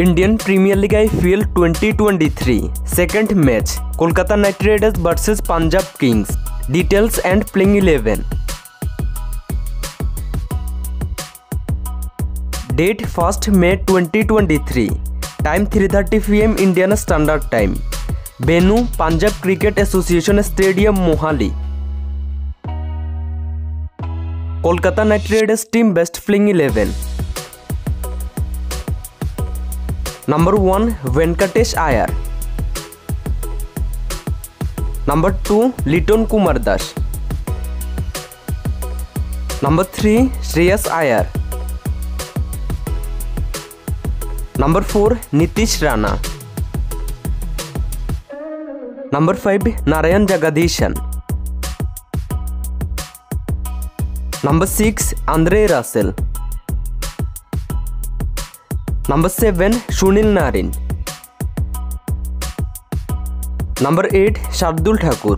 Indian Premier League IPL 2023 second match Kolkata Knight Riders versus Punjab Kings. Details and playing 11। Date 1 मई 2023। Time 3:30 PM Indian standard time. Venue Punjab cricket association stadium Mohali. Kolkata Knight Riders team best playing 11। Number 1 Venkatesh Iyer, number 2 Liton Kumar Das, number 3 Shreyas Iyer, number 4 Nitish Rana, number 5 Narayan Jagadeesan, number 6 Andre Russell, number 7 Sunil Narine, number 8 Shardul Thakur,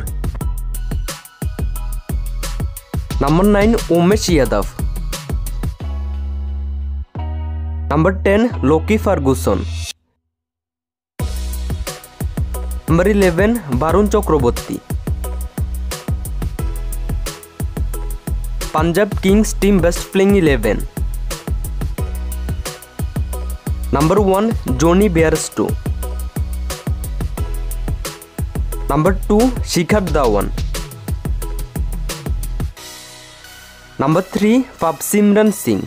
number 9 Umesh Yadav, number 10 Lockie Ferguson, number 11 Varun Chakravarthy. Punjab Kings team best playing 11। Number 1 Jonny Bairstow, number 2 Shikhar Dhawan, number 3 Harsimran Singh,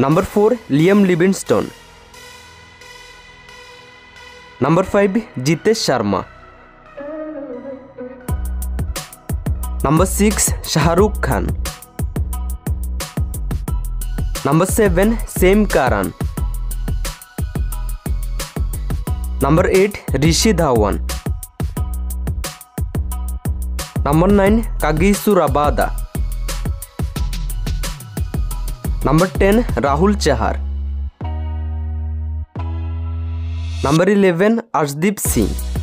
number 4 Liam Livingstone, number 5 Jitesh Sharma, number 6 Shahrukh Khan, number 7 Sam Curran, number 8 Rishi Dhawan, number 9 Kagiso Rabada, number 10 Rahul Chahar, number 11 Arshdeep Singh.